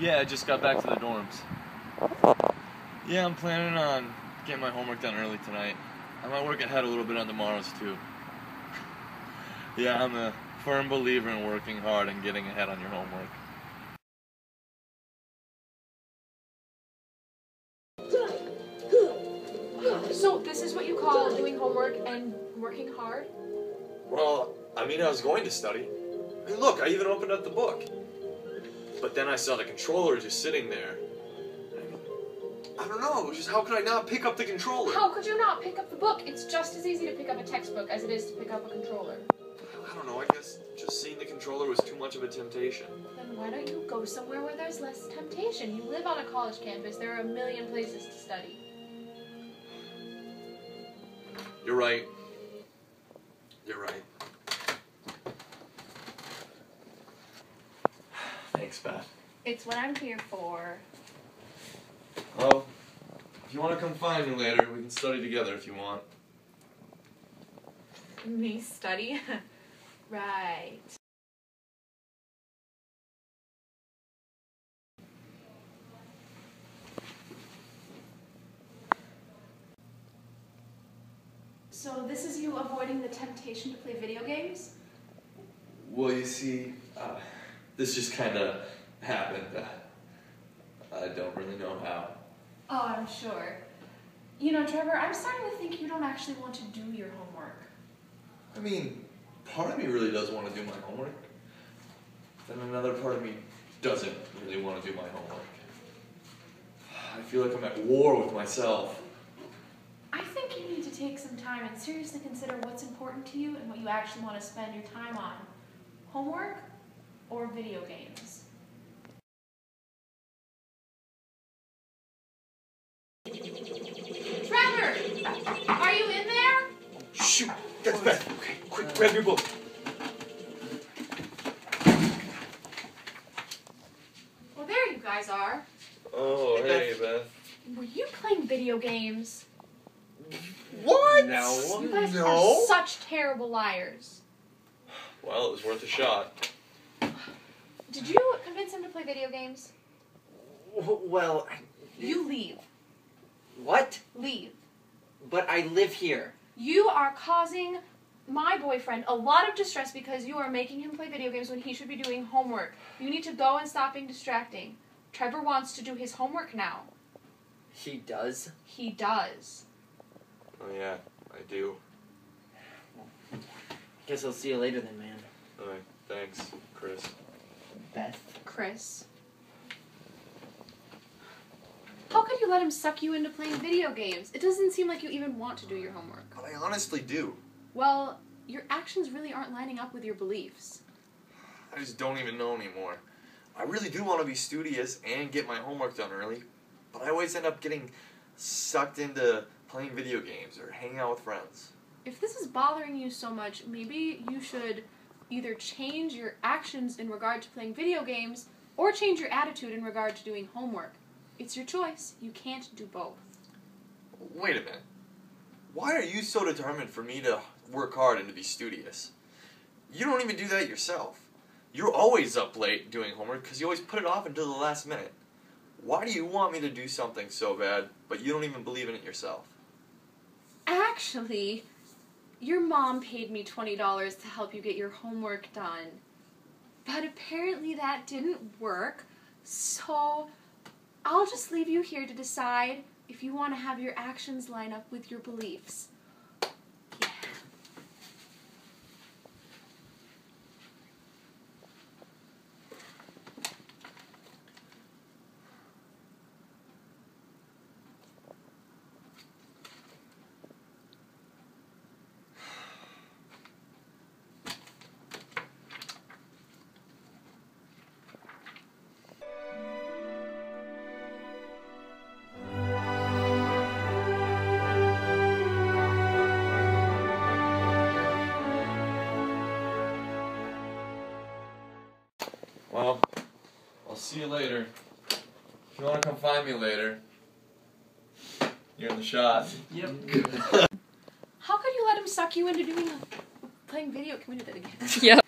Yeah, I just got back to the dorms. Yeah, I'm planning on getting my homework done early tonight. I might work ahead a little bit on tomorrow's too. Yeah, I'm a firm believer in working hard and getting ahead on your homework. So this is what you call doing homework and working hard? Well, I mean, I was going to study. I mean, look, I even opened up the book. But then I saw the controller just sitting there. I don't know, just how could I not pick up the controller? How could you not pick up the book? It's just as easy to pick up a textbook as it is to pick up a controller. I don't know, I guess just seeing the controller was too much of a temptation. Then why don't you go somewhere where there's less temptation? You live on a college campus, there are a million places to study. You're right. You're right. Thanks, Beth. It's what I'm here for. Well, if you want to come find me later, we can study together if you want. Me study? Right. So this is you avoiding the temptation to play video games? Well, you see, this just kind of happened. I don't really know how. Oh, I'm sure. You know, Trevor, I'm starting to think you don't actually want to do your homework. I mean, part of me really does want to do my homework. Then another part of me doesn't really want to do my homework. I feel like I'm at war with myself. I think you need to take some time and seriously consider what's important to you and what you actually want to spend your time on. Homework or video games? Trevor! Are you in there? Shoot! That's bad. Okay, quick, grab your book. Well, there you guys are. Oh, hey, Beth. Were you playing video games? What? No. You guys are such terrible liars. Well, it was worth a shot. Did you convince him to play video games? Well... You leave. What? Leave. But I live here. You are causing my boyfriend a lot of distress because you are making him play video games when he should be doing homework. You need to go and stop being distracting. Trevor wants to do his homework now. He does? He does. Oh yeah, I do. I guess I'll see you later then, man. Alright, thanks, Chris. Beth? Chris. How could you let him suck you into playing video games? It doesn't seem like you even want to do your homework. I honestly do. Well, your actions really aren't lining up with your beliefs. I just don't even know anymore. I really do want to be studious and get my homework done early, but I always end up getting sucked into playing video games or hanging out with friends. If this is bothering you so much, maybe you should either change your actions in regard to playing video games or change your attitude in regard to doing homework. It's your choice. You can't do both. Wait a minute. Why are you so determined for me to work hard and to be studious? You don't even do that yourself. You're always up late doing homework because you always put it off until the last minute. Why do you want me to do something so bad, but you don't even believe in it yourself? Actually, your mom paid me $20 to help you get your homework done. But apparently that didn't work, so... I'll just leave you here to decide if you want to have your actions line up with your beliefs. Yeah. Well, I'll see you later. If you want to come find me later, you're in the shot. Yep. How could you let him suck you into doing playing video. Can we do that again? Yeah.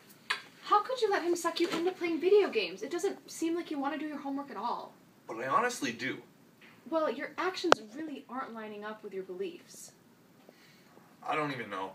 How could you let him suck you into playing video games? It doesn't seem like you want to do your homework at all. But I honestly do. Well, your actions really aren't lining up with your beliefs. I don't even know.